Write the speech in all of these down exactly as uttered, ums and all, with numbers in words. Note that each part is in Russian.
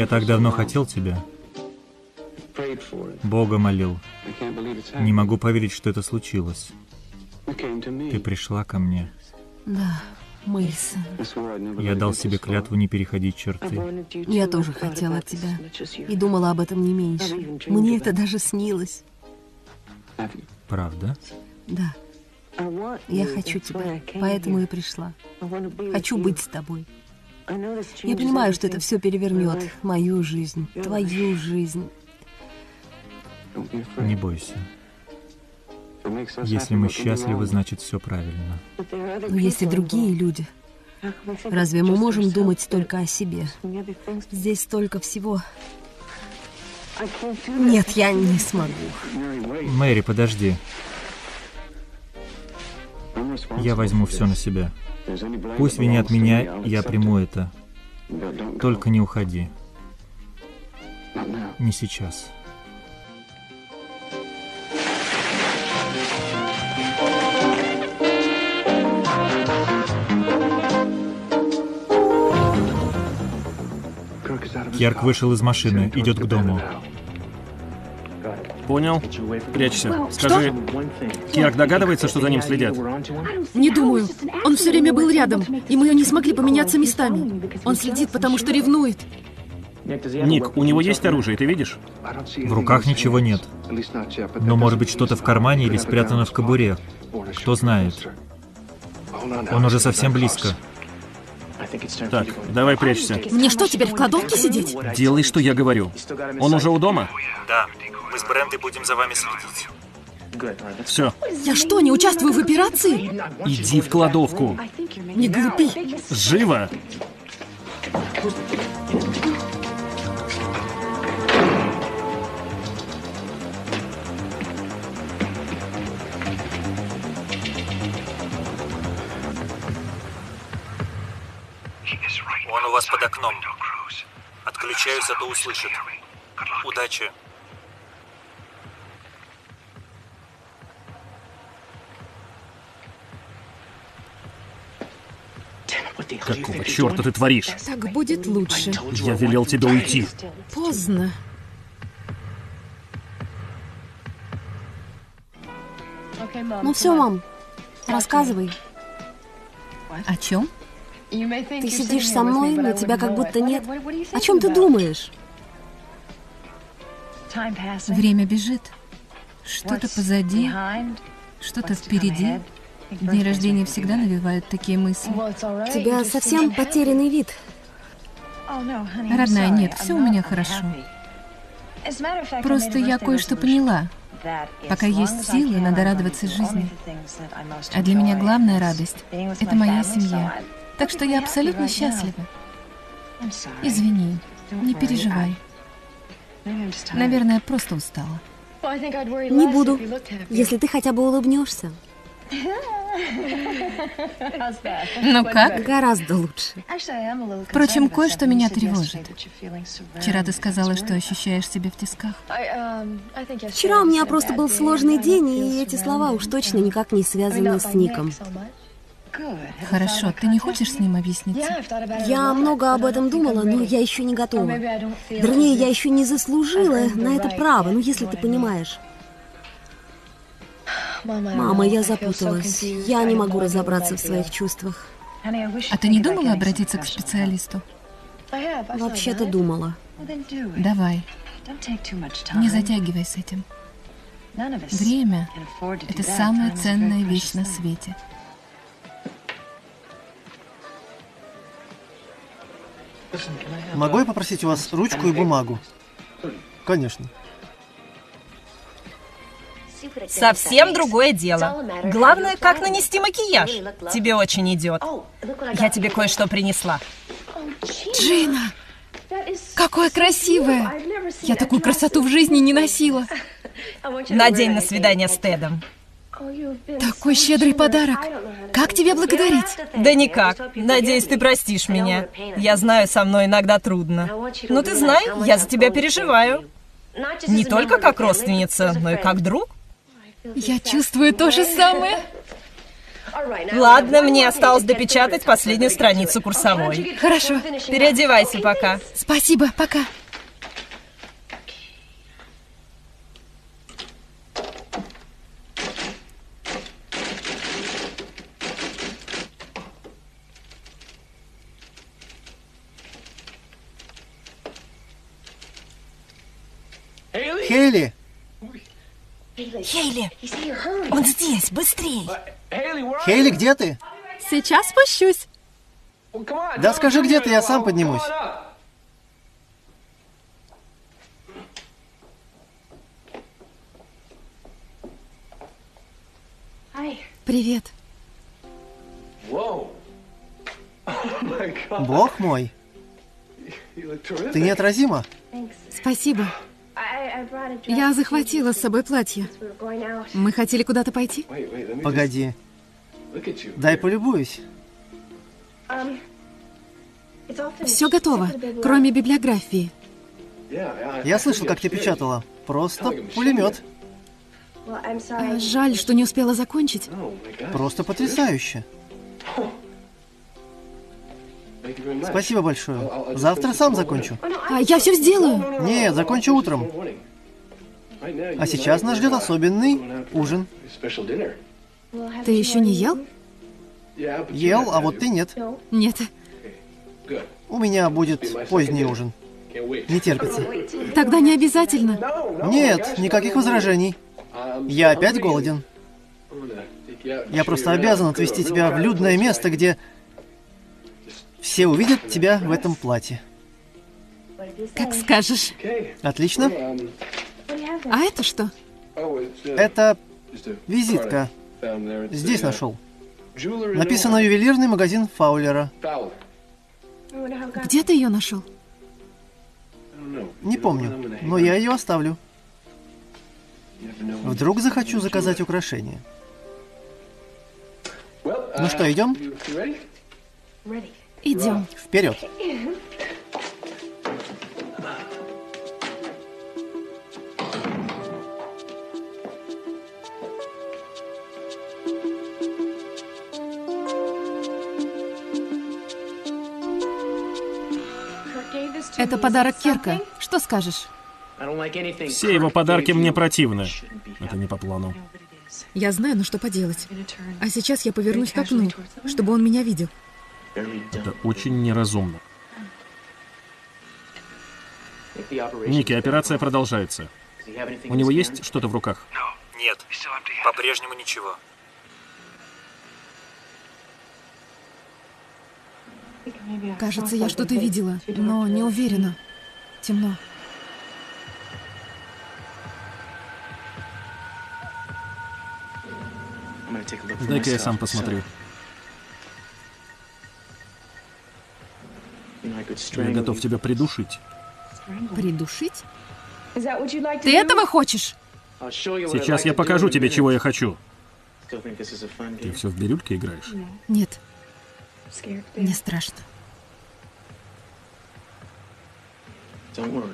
Я так давно хотел тебя. Бога молил. Не могу поверить, что это случилось. Ты пришла ко мне. Да, Мейсон. Я дал себе клятву не переходить черты. Я тоже хотела от тебя. И думала об этом не меньше. Мне это даже снилось. Правда? Да. Я хочу тебя, поэтому и пришла. Хочу быть с тобой. Я понимаю, что это все перевернет мою жизнь, твою жизнь. Не бойся. Если мы счастливы, значит все правильно. Но есть и другие люди. Разве мы можем думать только о себе? Здесь столько всего. Нет, я не смогу. Мэри, подожди. Я возьму все на себя. Пусть винят меня, я приму это. Только не уходи. Не сейчас. Керк вышел из машины, идет к дому. Понял? Прячься. Скажи, Керк догадывается, что за ним следят? Не думаю. Он все время был рядом, и мы не смогли поменяться местами. Он следит, потому что ревнует. Ник, у него есть оружие, ты видишь? В руках ничего нет. Но может быть что-то в кармане или спрятано в кобуре. Кто знает. Он уже совсем близко. Так, давай прячься. Мне что, теперь в кладовке сидеть? Делай, что я говорю. Он уже у дома? Да. Мы с Брендой будем за вами следить. Все. Я что, не участвую в операции? Иди в кладовку. Не глупи. Живо! Он у вас под окном. Отключаюсь, а то услышит. Удачи. Какого черта ты творишь? Так будет лучше. Я велел тебе уйти. Поздно. Ну все, мам, рассказывай. О чем? Ты сидишь со мной, но тебя как будто нет. О чем ты думаешь? Время бежит. Что-то позади, что-то впереди. Дни рождения всегда навевают такие мысли. У тебя совсем потерянный вид. Родная, нет, все у меня хорошо. Просто я кое-что поняла. Пока есть силы, надо радоваться жизни. А для меня главная радость – это моя семья. Так что я абсолютно счастлива. Извини, не переживай. Наверное, просто устала. Не буду, если ты хотя бы улыбнешься. Ну как? Гораздо лучше. Впрочем, кое-что меня тревожит. Вчера ты сказала, что ощущаешь себя в тисках. Вчера у меня просто был сложный день, и эти слова уж точно никак не связаны с Ником. Хорошо, ты не хочешь с ним объясниться? Я много об этом думала, но я еще не готова. Вернее, я еще не заслужила на это право, ну если ты понимаешь. Мама, я запуталась. Я не могу разобраться в своих чувствах. А ты не думала обратиться к специалисту? Вообще-то думала. Давай. Не затягивай с этим. Время – это самая ценная вещь на свете. Могу я попросить у вас ручку и бумагу? Конечно. Совсем другое дело. Главное, как нанести макияж. Тебе очень идет. Я тебе кое-что принесла. Джина! Какое красивое! Я такую красоту в жизни не носила. Надень на свидание с Тедом. Такой щедрый подарок. Как тебе благодарить? Да никак. Надеюсь, ты простишь меня. Я знаю, со мной иногда трудно. Но ты знай, я за тебя переживаю. Не только как родственница, но и как друг. Я чувствую то же самое. Ладно, мне осталось допечатать последнюю страницу курсовой. Хорошо. Переодевайся пока. Спасибо, пока. Хейли! Хейли! Он здесь! Быстрей! Хейли, где ты? Сейчас спущусь. Да скажи, где ты, я сам поднимусь. Привет. Бог мой! Ты неотразима. Спасибо. Я захватила с собой платье. Мы хотели куда-то пойти? Погоди. Дай полюбуюсь. Все готово, кроме библиографии. Я слышал, как ты печатала. Просто пулемет. Жаль, что не успела закончить. Просто потрясающе. Спасибо большое. Завтра сам закончу. А я все сделаю. Нет, закончу утром. А сейчас нас ждет особенный ужин. Ты еще не ел? Ел, а вот ты нет. Нет. У меня будет поздний ужин. Не терпится. Тогда не обязательно. Нет, никаких возражений. Я опять голоден. Я просто обязан отвезти тебя в людное место, где... Все увидят тебя в этом платье. Как скажешь. Отлично. А это что? Это визитка. Здесь нашел. Написано «Ювелирный магазин Фаулера». Где ты ее нашел? Не помню, но я ее оставлю. Вдруг захочу заказать украшения. Ну что, идем? Идем. Вперед. Это подарок Керка. Что скажешь? Все его подарки мне противны. Это не по плану. Я знаю, но что поделать. А сейчас я повернусь к окну, чтобы он меня видел. Это очень неразумно. Ники, операция продолжается. У него есть что-то в руках? Нет, по-прежнему ничего. Кажется, я что-то видела, но не уверена. Темно. Дай-ка я сам посмотрю. Я готов тебя придушить. Придушить? Ты этого хочешь? Сейчас я покажу тебе, чего я хочу. Ты все в бирюльке играешь? Нет. Мне страшно.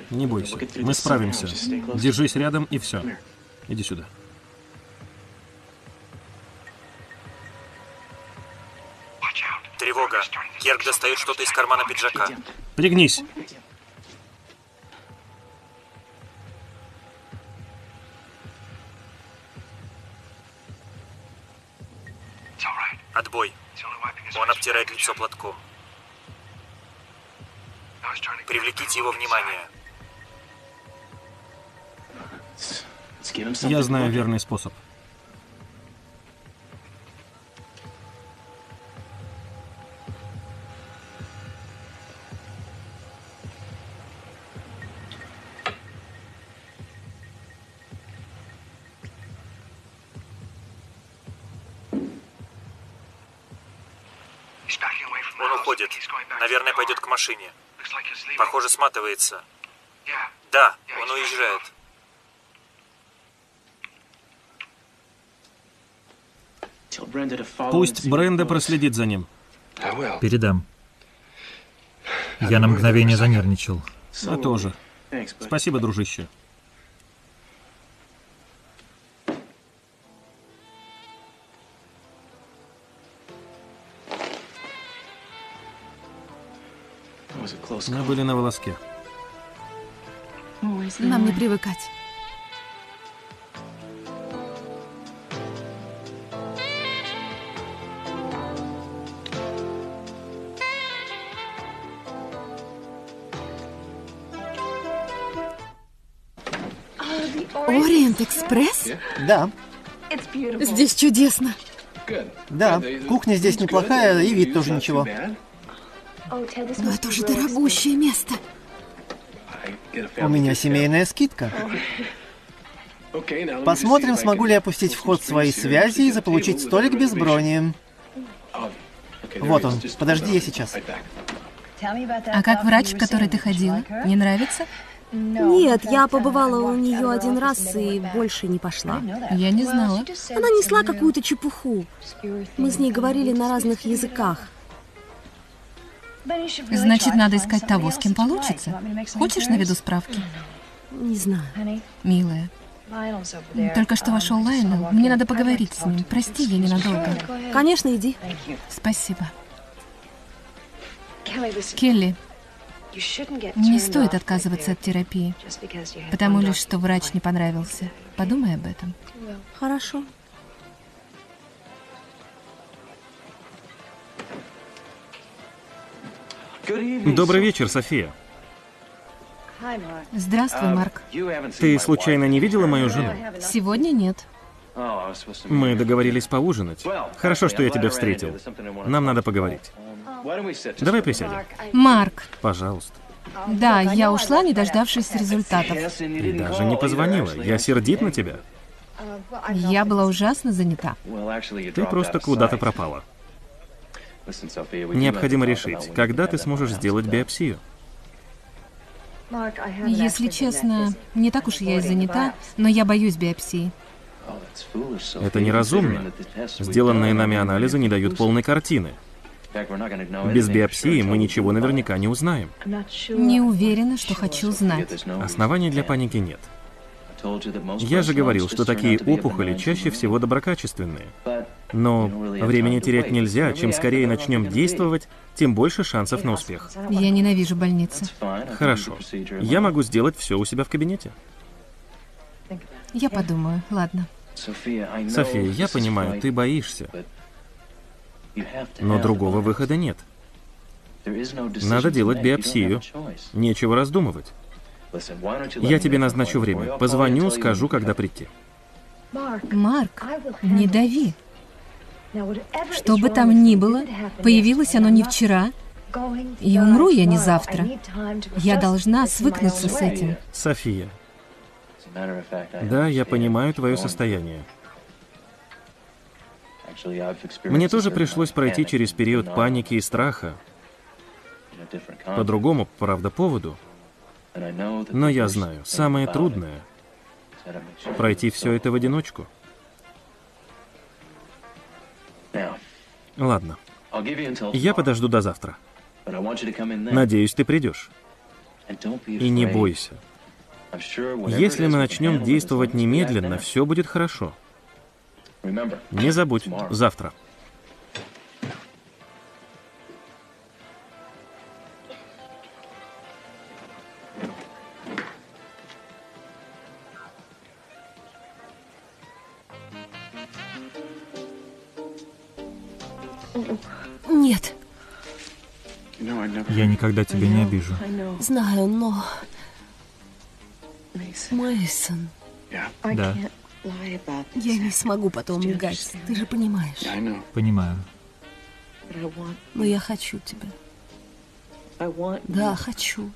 Не бойся, мы справимся. Держись рядом и все. Иди сюда. Тревога. Керк достает что-то из кармана пиджака. Пригнись. Отбой. Он обтирает лицо платком. Привлеките его внимание. Я знаю верный способ. Наверное, пойдет к машине. Похоже, сматывается. Да, он уезжает. Пусть Бренда проследит за ним. Передам. Я на мгновение занервничал. Я тоже. Спасибо, дружище. Мы были на волоске. Нам не привыкать. Ориент-Экспресс? Да. Здесь чудесно. Да, кухня здесь неплохая, и вид тоже ничего. Но это уже дорогущее место. У меня семейная скидка. Посмотрим, смогу ли я пустить в ход свои связи и заполучить столик без брони. Вот он. Подожди, я сейчас. А как врач, в который ты ходила? Не нравится? Нет, я побывала у нее один раз и больше не пошла. Я не знала. Она несла какую-то чепуху. Мы с ней говорили на разных языках. Значит, надо искать того, с кем получится. Хочешь, наведу справки? Не знаю. Милая. Только что вошел Лайонел. Мне надо поговорить с ним. Прости, я ненадолго. Конечно, иди. Спасибо. Келли. Не стоит отказываться от терапии, потому лишь, что врач не понравился. Подумай об этом. Хорошо. Добрый вечер, София. Здравствуй, Марк. Ты случайно не видела мою жену? Сегодня нет. Мы договорились поужинать. Хорошо, что я тебя встретил. Нам надо поговорить. Давай присядем. Марк. Пожалуйста. Да, я ушла, не дождавшись результатов. Ты даже не позвонила. Я сердит на тебя. Я была ужасно занята. Ты просто куда-то пропала. Необходимо решить, когда ты сможешь сделать биопсию. Если честно, не так уж я и занята, но я боюсь биопсии. Это неразумно. Сделанные нами анализы не дают полной картины. Без биопсии мы ничего наверняка не узнаем. Не уверена, что хочу знать. Оснований для паники нет. Я же говорил, что такие опухоли чаще всего доброкачественные. Но времени терять нельзя. Чем скорее начнем действовать, тем больше шансов на успех. Я ненавижу больницы. Хорошо. Я могу сделать все у себя в кабинете. Я подумаю. Ладно. София, я понимаю, ты боишься. Но другого выхода нет. Надо делать биопсию. Нечего раздумывать. Я тебе назначу время. Позвоню, скажу, когда прийти. Марк, не дави. Что бы там ни было, появилось оно не вчера, и умру я не завтра. Я должна свыкнуться с этим. София. Да, я понимаю твое состояние. Мне тоже пришлось пройти через период паники и страха. По другому, правда, поводу. Но я знаю, самое трудное — пройти все это в одиночку. Ладно. Я подожду до завтра. Надеюсь, ты придешь. И не бойся. Если мы начнем действовать немедленно, все будет хорошо. Не забудь, завтра. Нет. Я никогда тебя не обижу. Знаю, но... Мейсон. Да. Я не смогу потом лгать, ты же понимаешь. Понимаю. Но я хочу тебя. Да, хочу.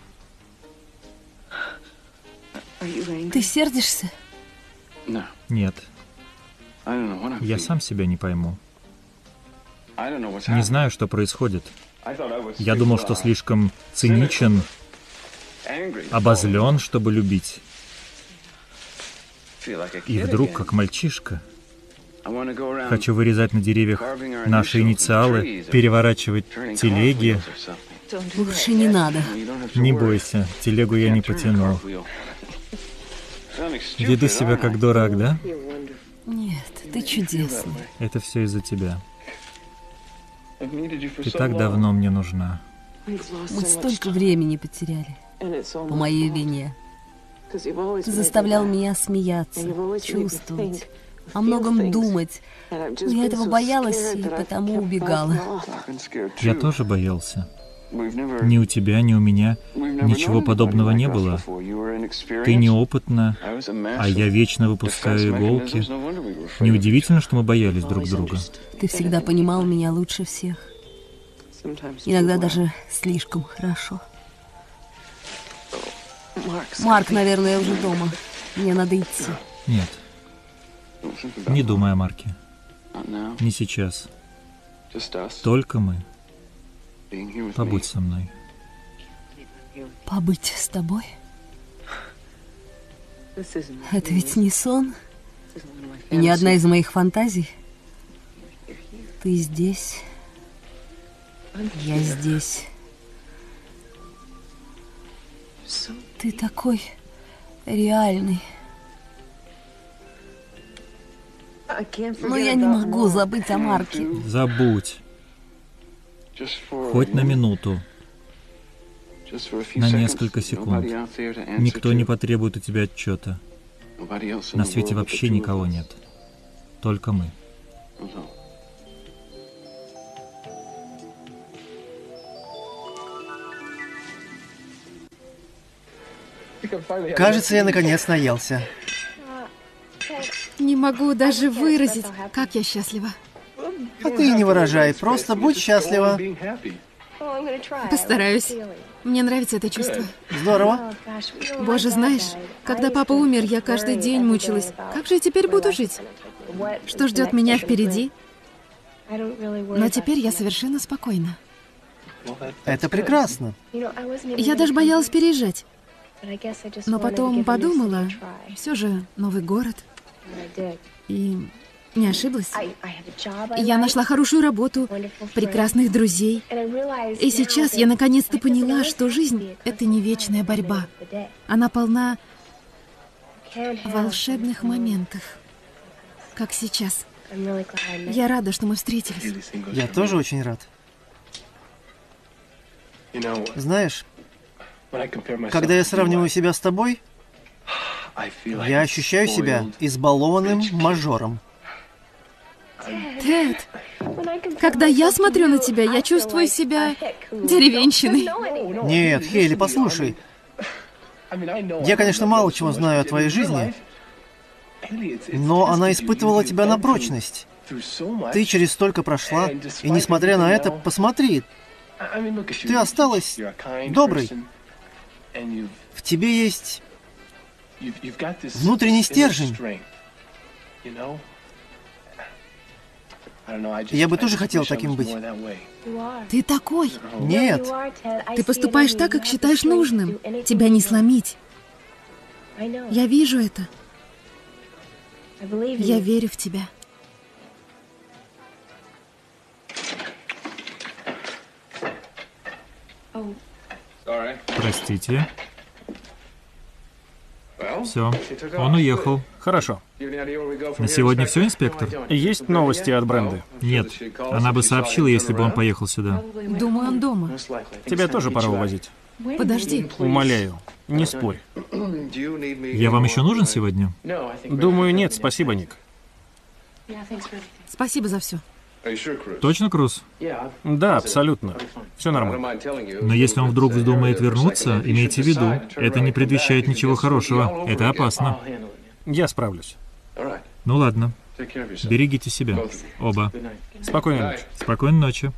Ты сердишься? Нет. Я сам себя не пойму. Не знаю, что происходит. Я думал, что слишком циничен, обозлен, чтобы любить. И вдруг, как мальчишка, хочу вырезать на деревьях наши инициалы, переворачивать телеги. Лучше не надо. Не бойся, телегу я не потянул. Веду себя как дурак, да? Нет, ты чудесный. Это все из-за тебя. Ты так давно мне нужна. Мы столько времени потеряли по моей вине. Ты заставлял меня смеяться, чувствовать, о многом думать. Но я этого боялась и потому убегала. Я тоже боялся. Ни у тебя, ни у меня ничего подобного не было. Ты неопытна, а я вечно выпускаю иголки. Неудивительно, что мы боялись друг друга. Ты всегда понимал меня лучше всех. Иногда даже слишком хорошо. Марк, наверное, уже дома. Мне надо идти. Нет. Не думай о Марке. Не сейчас. Только мы. Побудь со мной. Побыть с тобой? Это ведь не сон. И не одна из моих фантазий. Ты здесь. Я здесь. Ты такой реальный. Но я не могу забыть о Марке. Забудь. Хоть на минуту. На несколько секунд. Никто не потребует у тебя отчета. На свете вообще никого нет. Только мы. Кажется, я наконец наелся. Не могу даже выразить, как я счастлива. А ты не выражай, просто будь счастлива. Постараюсь. Мне нравится это чувство. Здорово. Боже, знаешь, когда папа умер, я каждый день мучилась. Как же я теперь буду жить? Что ждет меня впереди? Но теперь я совершенно спокойна. Это прекрасно. Я даже боялась переезжать. Но потом подумала, все же новый город. И не ошиблась. Я нашла хорошую работу, прекрасных друзей. И сейчас я наконец-то поняла, что жизнь — это не вечная борьба. Она полна волшебных моментов, как сейчас. Я рада, что мы встретились. Я тоже очень рад. Знаешь, когда я сравниваю себя с тобой, я ощущаю себя избалованным мажором. Тед, когда я смотрю на тебя, я чувствую себя деревенщиной. Нет, Хейли, послушай. Я, конечно, мало чего знаю о твоей жизни, но она испытывала тебя на прочность. Ты через столько прошла, и несмотря на это, посмотри. Ты осталась доброй. В тебе есть внутренний стержень. Я бы тоже хотел таким быть. Ты такой. Нет. Ты поступаешь так, как считаешь нужным. Тебя не сломить. Я вижу это. Я верю в тебя. Простите. Все, он уехал. Хорошо. На сегодня все, инспектор? Есть новости от Бренды? Нет. Она бы сообщила, если бы он поехал сюда. Думаю, он дома. Тебя тоже пора увозить. Подожди. Умоляю, не спорь. Я вам еще нужен сегодня? Думаю, нет. Спасибо, Ник. Спасибо за все. Точно, Круз? Да, абсолютно. Все нормально. Но если он вдруг вздумает вернуться, имейте в виду, это не предвещает ничего хорошего. Это опасно. Я справлюсь. Ну ладно. Берегите себя. Оба. Спокойной ночи. Спокойной ночи.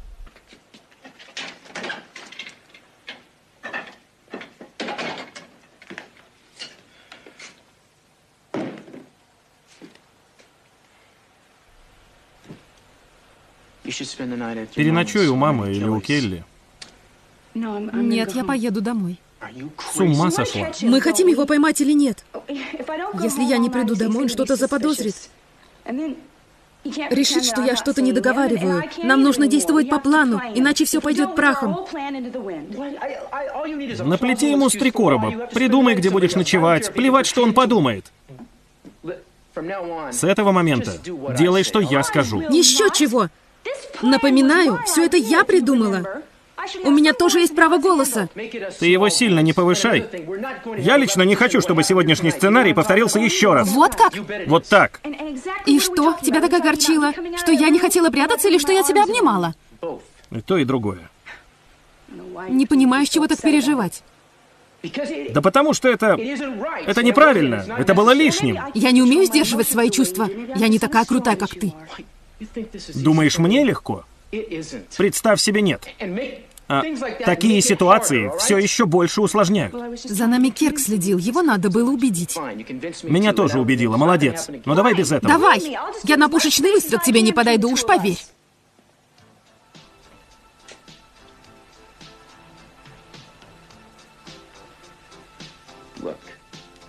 Переночуй у мамы или у Келли. Нет, я поеду домой. С ума сошла. Мы хотим его поймать или нет? Если я не приду домой, он что-то заподозрит. Решит, что я что-то не договариваю. Нам нужно действовать по плану, иначе все пойдет прахом. Наплети ему с три короба. Придумай, где будешь ночевать. Плевать, что он подумает. С этого момента делай, что я скажу. Еще чего! Напоминаю, все это я придумала. У меня тоже есть право голоса. Ты его сильно не повышай. Я лично не хочу, чтобы сегодняшний сценарий повторился еще раз. Вот как? Вот так. И что? Тебя так огорчило? Что я не хотела прятаться или что я тебя обнимала? И то, и другое. Не понимаю, с чего так переживать. Да потому что это... это неправильно. Это было лишним. Я не умею сдерживать свои чувства. Я не такая крутая, как ты. Думаешь, мне легко? Представь себе, нет. А такие ситуации все еще больше усложняют. За нами Керк следил. Его надо было убедить. Меня тоже убедила. Молодец. Но давай без этого. Давай. Я на пушечный выстрел к тебе не подойду, уж поверь.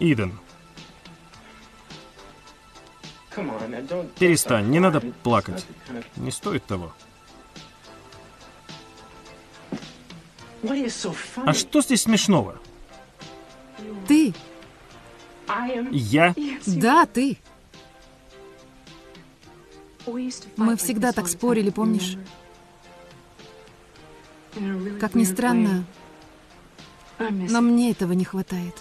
Иден. Перестань, не надо плакать. Не стоит того. А что здесь смешного? Ты. Я? Да, ты. Мы всегда так спорили, помнишь? Как ни странно, но мне этого не хватает.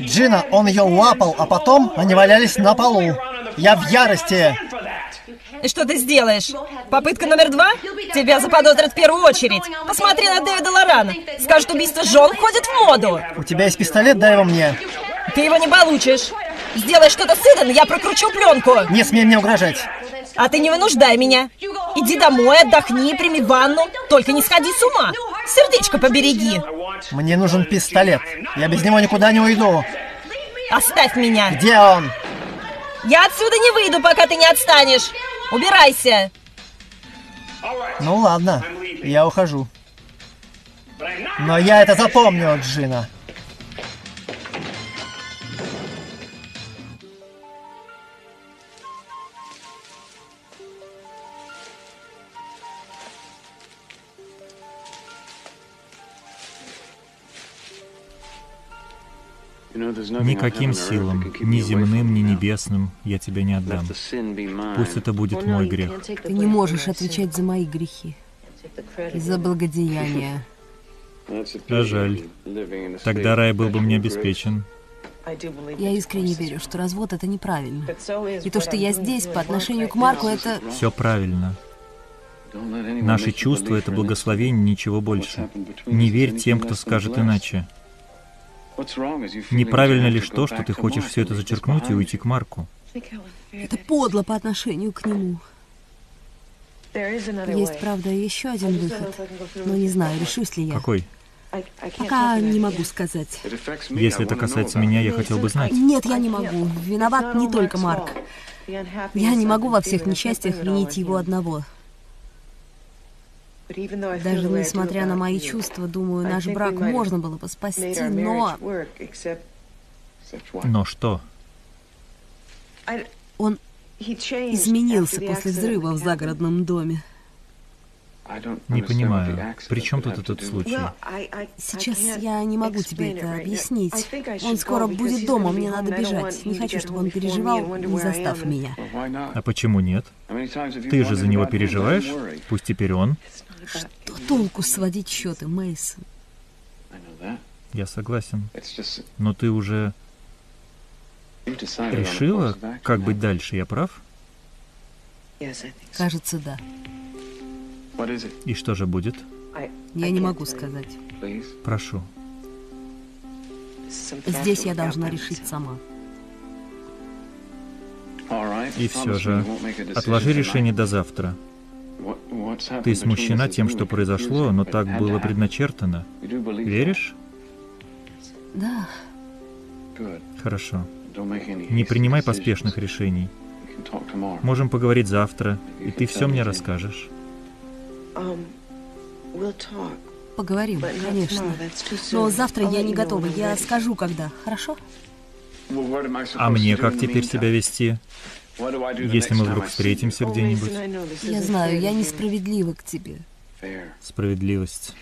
Джина, он ее лапал, а потом они валялись на полу. Я в ярости. И что ты сделаешь? Попытка номер два? Тебя заподозрят в первую очередь. Посмотри на Дэвида Лорана. Скажут, убийство жен входит в моду. У тебя есть пистолет, дай его мне. Ты его не получишь. Сделай что-то с Иден, я прокручу пленку. Не смей мне угрожать. А ты не вынуждай меня. Иди домой, отдохни, прими ванну. Только не сходи с ума. Сердечко побереги. Мне нужен пистолет. Я без него никуда не уйду. Оставь меня. Где он? Я отсюда не выйду, пока ты не отстанешь. Убирайся. Ну ладно, я ухожу. Но я это запомню, Джина. Никаким силам, ни земным, ни небесным, я тебя не отдам. Пусть это будет мой грех. Ты не можешь отвечать за мои грехи, за благодеяния. А жаль. Тогда рай был бы мне обеспечен. Я искренне верю, что развод — это неправильно. И то, что я здесь по отношению к Марку, это... Все правильно. Наши чувства — это благословение, ничего больше. Не верь тем, кто скажет иначе. Неправильно лишь то, что ты хочешь все это зачеркнуть и уйти к Марку. Это подло по отношению к нему. Есть, правда, еще один выход, но не знаю, решусь ли я. Какой? Пока не могу сказать. Если это касается меня, я хотел бы знать. Нет, я не могу. Виноват не только Марк. Я не могу во всех несчастьях винить его одного. Даже несмотря на мои чувства, думаю, наш брак можно было бы спасти, но... Но что? Он изменился после взрыва в загородном доме. Не понимаю, при чем тут этот случай? Сейчас я не могу тебе это объяснить. Он скоро будет дома, мне надо бежать. Не хочу, чтобы он переживал, не застав меня. А почему нет? Ты же за него переживаешь? Пусть теперь он. Что толку сводить счеты, Мейсон? Я согласен. Но ты уже решила, как быть дальше, я прав? Кажется, да. И что же будет? Я не могу сказать. Прошу. Здесь я должна решить сама. И все же, отложи решение до завтра. Ты смущена тем, что произошло, но так было предначертано. Веришь? Да. Хорошо. Не принимай поспешных решений. Можем поговорить завтра, и ты все мне расскажешь. Поговорим, конечно. Но завтра я не готова. Я скажу, когда. Хорошо? А мне как теперь себя вести? Если мы вдруг встретимся где-нибудь? Я знаю, я несправедлива к тебе. Справедливость.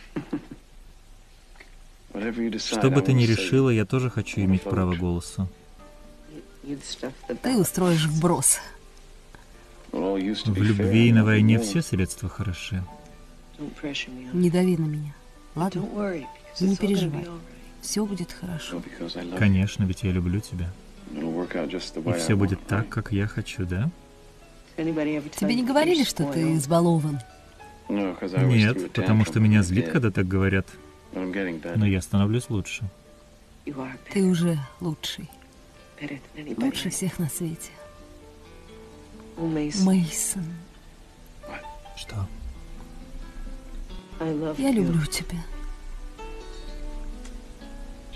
Что бы ты ни решила, я тоже хочу иметь право голоса. Ты устроишь вброс. В любви и на войне все средства хороши. Не дави на меня, ладно? Не переживай, все будет хорошо. Конечно, ведь я люблю тебя. И все будет так, как я хочу, да? Тебе не говорили, что ты избалован? Нет, потому что меня злит, когда так говорят. Но я становлюсь лучше. Ты уже лучший. Лучше всех на свете. Мейсон. Что? Я люблю тебя.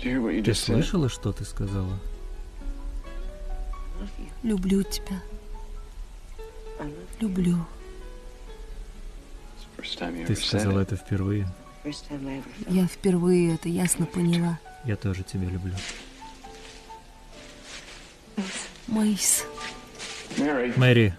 Ты слышала, что ты сказала? Люблю тебя. Люблю. Ты сказала это впервые? Я впервые это ясно поняла. Я тоже тебя люблю. Мейс. Мэри.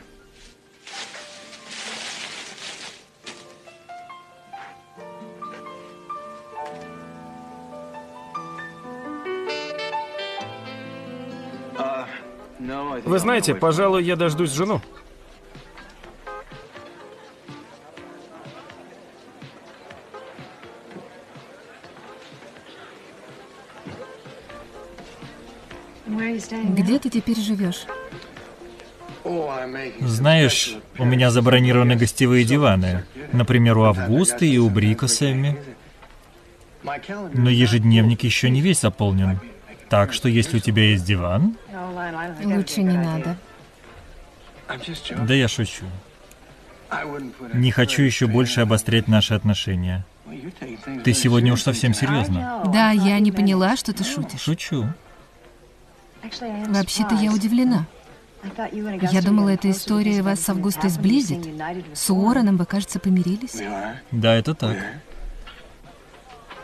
Вы знаете, пожалуй, я дождусь жену. Где ты теперь живешь? Знаешь, у меня забронированы гостевые диваны. Например, у Августа и у Брико с Эмми. Но ежедневник еще не весь заполнен. Так что, если у тебя есть диван... Лучше не надо. Да я шучу. Не хочу еще больше обострять наши отношения. Ты сегодня уж совсем серьезно. Да, я не поняла, что ты шутишь. Шучу. Вообще-то я удивлена. Я думала, эта история вас с Августой сблизит. С Уорреном вы, кажется, помирились. Да, это так.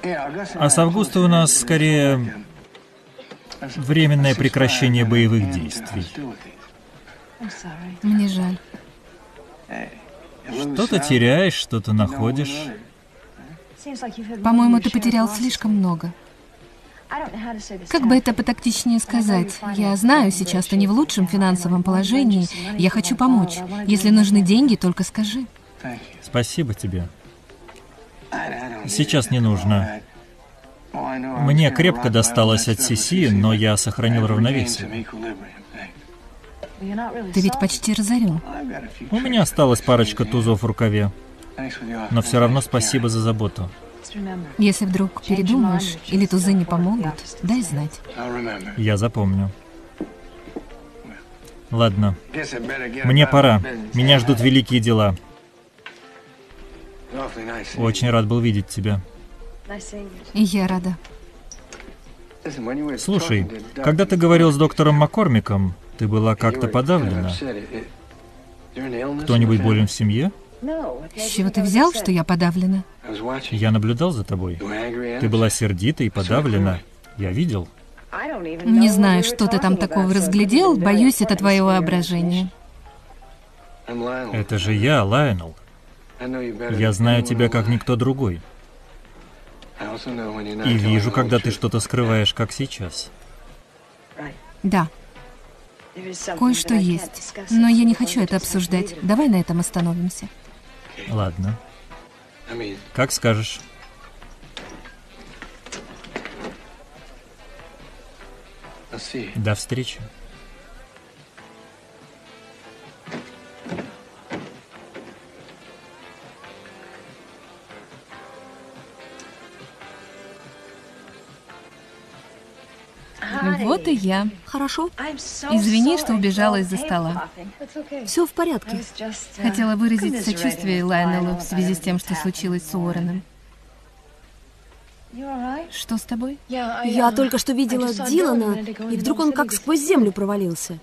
А с Августой у нас скорее временное прекращение боевых действий. Мне жаль. Что-то теряешь, что-то находишь. По-моему, ты потерял слишком много. Как бы это потактичнее сказать? Я знаю, сейчас ты не в лучшем финансовом положении. Я хочу помочь. Если нужны деньги, только скажи. Спасибо тебе. Сейчас не нужно. Мне крепко досталось от Сиси, но я сохранил равновесие. Ты ведь почти разорен. У меня осталась парочка тузов в рукаве. Но все равно спасибо за заботу. Если вдруг передумаешь или тузы не помогут, дай знать. Я запомню. Ладно. Мне пора. Меня ждут великие дела. Очень рад был видеть тебя. И я рада. Слушай, когда ты говорил с доктором МакКормиком, ты была как-то подавлена. Кто-нибудь болен в семье? С чего ты взял, что я подавлена? Я наблюдал за тобой. Ты была сердита и подавлена. Я видел. Не знаю, что ты там такого разглядел. Боюсь, это твое воображение. Это же я, Лайонел. Я знаю тебя, как никто другой. И вижу, когда ты что-то скрываешь, как сейчас. Да. Кое-что есть, но я не хочу это обсуждать. Давай на этом остановимся. Ладно. Как скажешь. До встречи. Вот и я. Хорошо. Извини, что убежала из-за стола. Все в порядке. Хотела выразить сочувствие Лайонелу в связи с тем, что случилось с Уорреном. Что с тобой? Я только что видела Дилана, и вдруг он как сквозь землю провалился.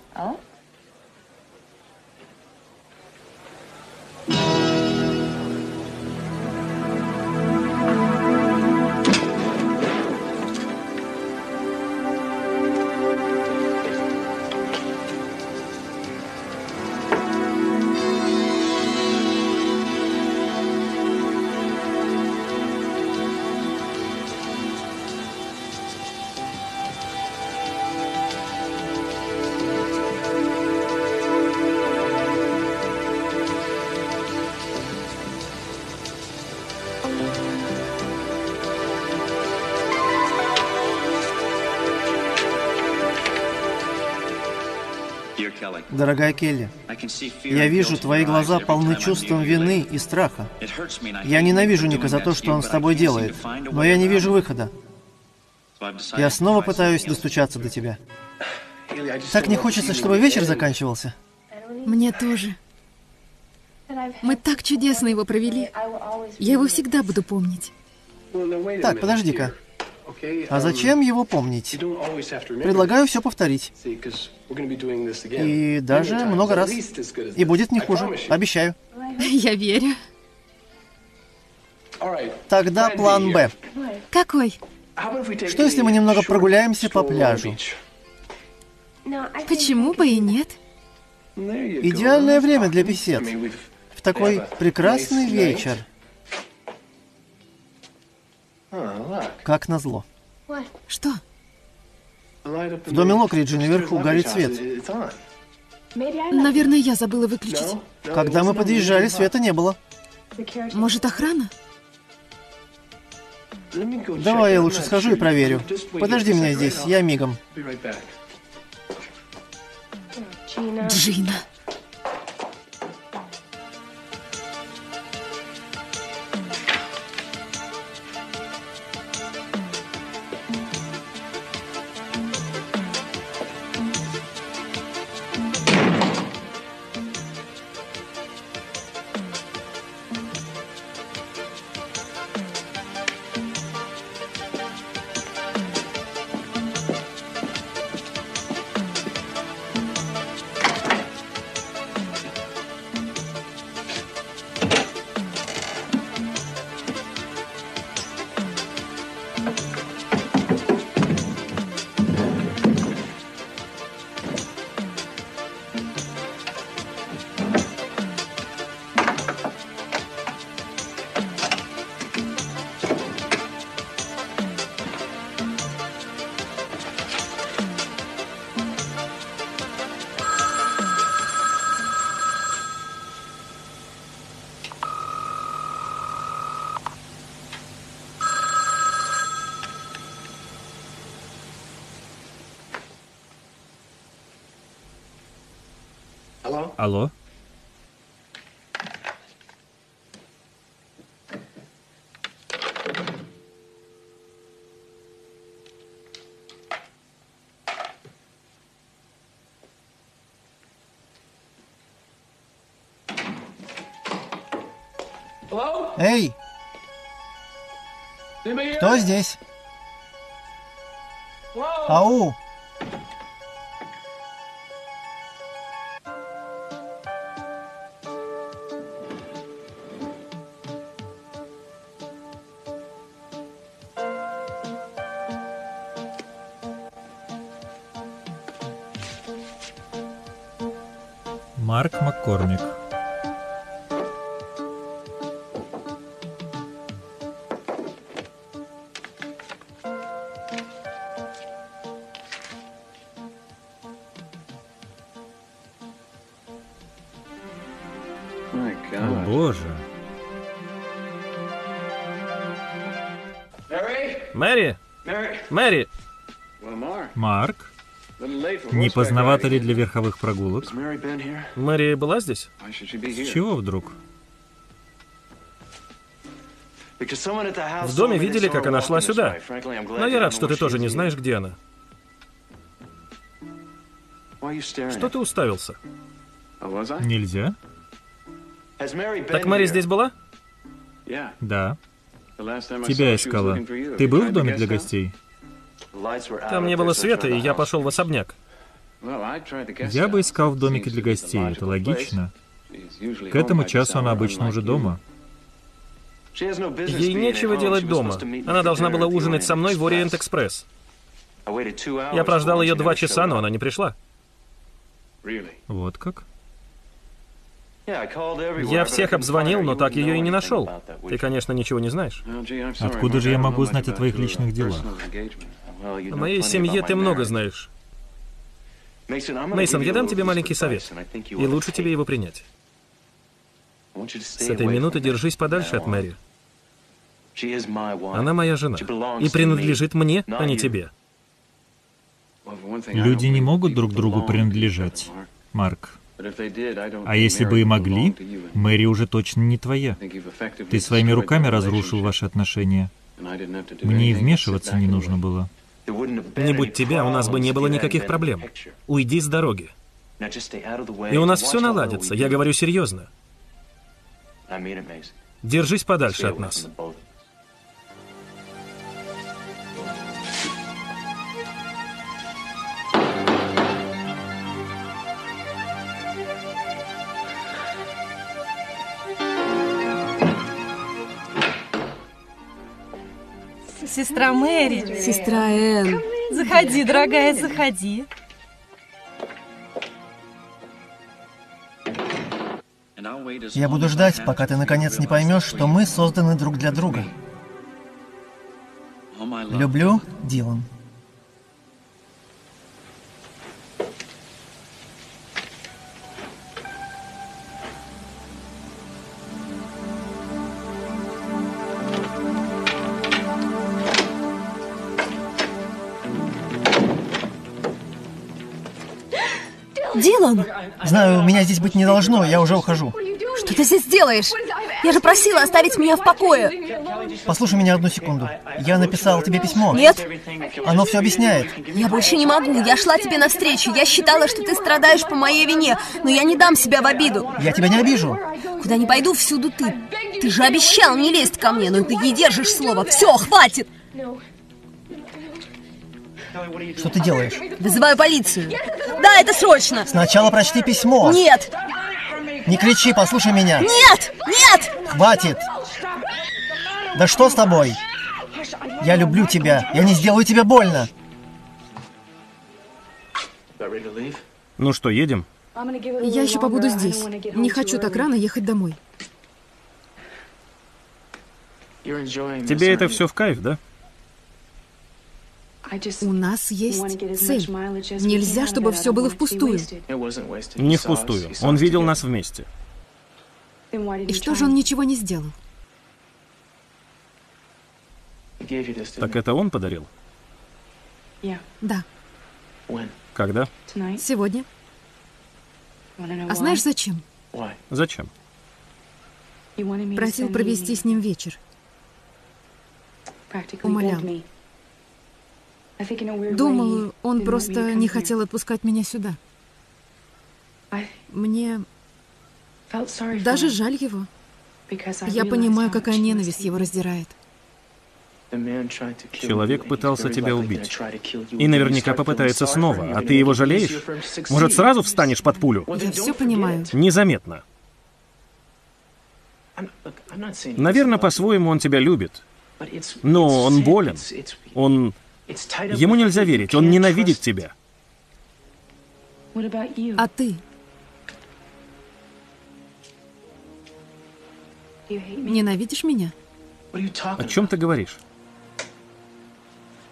Дорогая Келли, я вижу, твои глаза полны чувством вины и страха. Я ненавижу Ника за то, что он с тобой делает, но я не вижу выхода. Я снова пытаюсь достучаться до тебя. Так не хочется, чтобы вечер заканчивался. Мне тоже. Мы так чудесно его провели. Я его всегда буду помнить. Так, подожди-ка. А зачем его помнить? Предлагаю все повторить. И даже много раз. И будет не хуже. Обещаю. Я верю. Тогда план Б. Какой? Что, если мы немного прогуляемся по пляжу? Почему бы и нет? Идеальное время для бесед. В такой прекрасный вечер. Как назло. Что? В доме Локриджа наверху горит свет. Наверное, я забыла выключить. Когда мы подъезжали, света не было. Может, охрана? Давай я лучше схожу и проверю. Подожди меня здесь, я мигом. Джина. Алло? Эй! Кто здесь? Ау! Марк МакКормик. О, Боже. Мэри? Мэри? Марк? Не поздновато ли для верховых прогулок? Мэри была здесь? С чего вдруг? В доме видели, как она шла сюда. Но я рад, что ты тоже не знаешь, где она. Что ты уставился? Нельзя. Так Мэри здесь была? Да. Тебя искала. Ты был в доме для гостей? Там не было света, и я пошел в особняк. Я бы искал в домике для гостей, это логично. К этому часу она обычно уже дома. Ей нечего делать дома. Она должна была ужинать со мной в Ориент-Экспресс. Я прождал ее два часа, но она не пришла. Вот как? Я всех обзвонил, но так ее и не нашел. Ты, конечно, ничего не знаешь. Откуда же я могу знать о твоих личных делах? О моей семье ты много знаешь. Мейсон, я дам тебе маленький совет, и лучше тебе его принять. С этой минуты держись подальше от Мэри. Она моя жена, и принадлежит мне, а не тебе. Люди не могут друг другу принадлежать. Марк. А если бы и могли, Мэри уже точно не твоя. Ты своими руками разрушил ваши отношения. Мне и вмешиваться не нужно было. Не будь тебя, у нас бы не было никаких проблем. Уйди с дороги. И у нас все наладится, я говорю серьезно. Держись подальше от нас. Сестра Мэри. Сестра Энн. Заходи, дорогая, заходи. Я буду ждать, пока ты наконец не поймешь, что мы созданы друг для друга. Люблю, Дилан. Дилан! Знаю, меня здесь быть не должно, я уже ухожу. Что ты здесь делаешь? Я же просила оставить меня в покое. Послушай меня одну секунду. Я написала тебе письмо. Нет. Оно все объясняет. Я больше не могу. Я шла тебе навстречу. Я считала, что ты страдаешь по моей вине, но я не дам себя в обиду. Я тебя не обижу. Куда ни пойду, всюду ты. Ты же обещал не лезть ко мне, но ты не держишь слова. Все, хватит! Что ты делаешь? Вызываю полицию. Да, это срочно. Сначала прочти письмо. Нет. Не кричи, послушай меня. Нет, нет. Хватит. Да что с тобой? Я люблю тебя. Я не сделаю тебе больно. Ну что, едем? Я еще побуду здесь. Не хочу так рано ехать домой. Тебе это все в кайф, да? У нас есть цель. Нельзя, чтобы все было впустую. Не впустую. Он видел нас вместе. И что же он ничего не сделал? Так это он подарил? Да. Когда? Сегодня. А знаешь, зачем? Зачем? Просил провести с ним вечер. Умолял. Думаю, он просто не хотел отпускать меня сюда. Мне даже жаль его. Я понимаю, какая ненависть его раздирает. Человек пытался тебя убить. И наверняка попытается снова. А ты его жалеешь? Может, сразу встанешь под пулю? Я все понимаю. Незаметно. Наверное, по-своему он тебя любит. Но он болен. Он... Ему нельзя верить, он ненавидит тебя. А ты? Ненавидишь меня? О чем ты говоришь?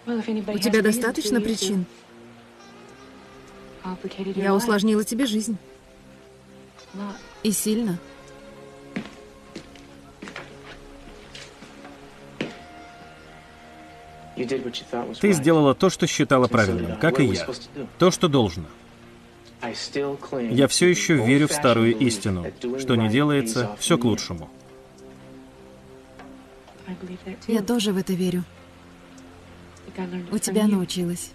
У тебя достаточно причин. Я усложнила тебе жизнь. И сильно. Ты сделала то, что считала правильным, как и я. То, что должно. Я все еще верю в старую истину, что не делается, все к лучшему. Я тоже в это верю. У тебя научилась.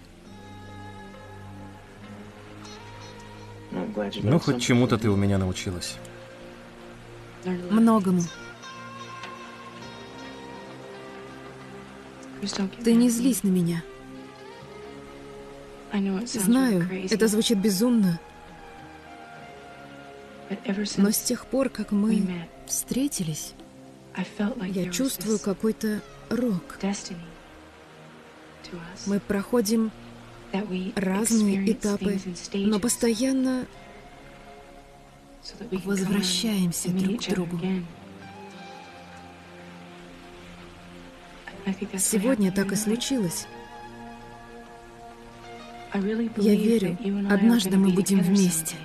Ну, хоть чему-то ты у меня научилась. Многому. Ты не злись на меня. Знаю, это звучит безумно. Но с тех пор, как мы встретились, я чувствую какой-то рок. Мы проходим разные этапы, но постоянно возвращаемся друг к другу. Сегодня так и случилось. Я верю, однажды мы будем вместе.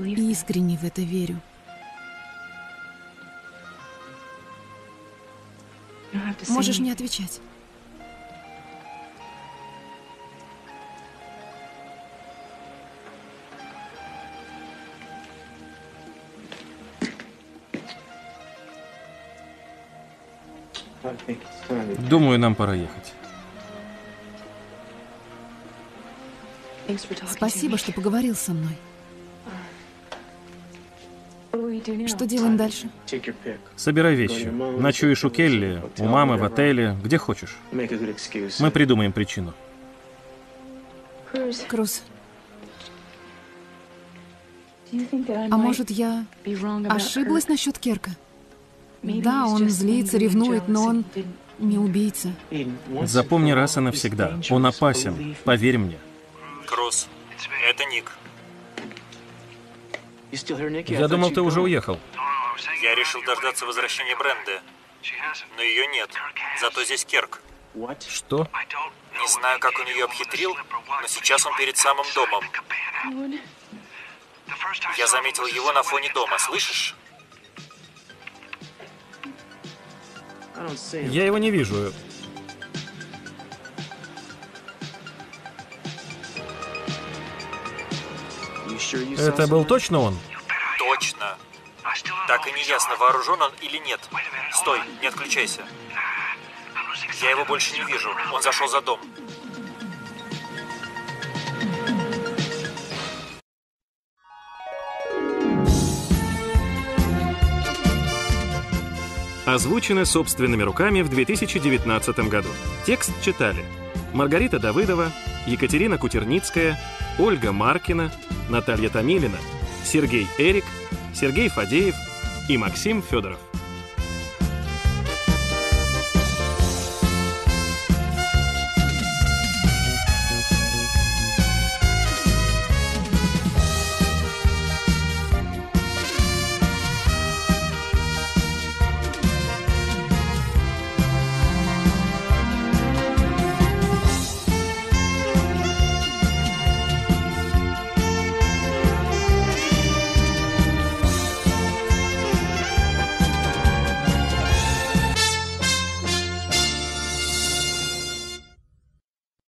И искренне в это верю. Можешь не отвечать. Думаю, нам пора ехать. Спасибо, что поговорил со мной. Что делаем дальше? Собирай вещи. Ночуешь у Келли, у мамы, в отеле, где хочешь. Мы придумаем причину. Круз. А может, я ошиблась насчет Керка? Да, он злится, ревнует, но он не убийца. Запомни раз и навсегда. Он опасен, поверь мне. Круз, это Ник. Я думал, ты уже уехал. Я решил дождаться возвращения Бренды, но ее нет. Зато здесь Керк. Что? Не знаю, как он ее обхитрил, но сейчас он перед самым домом. Я заметил его на фоне дома, слышишь? Я его не вижу. Это был точно он? Точно. Так и не ясно, вооружен он или нет. Стой, не отключайся. Я его больше не вижу. Он зашел за дом. Озвучено собственными руками в две тысячи девятнадцатом году. Текст читали: Маргарита Давыдова, Екатерина Кутерницкая, Ольга Маркина, Наталья Томилина, Сергей Эрик, Сергей Фадеев и Максим Федоров.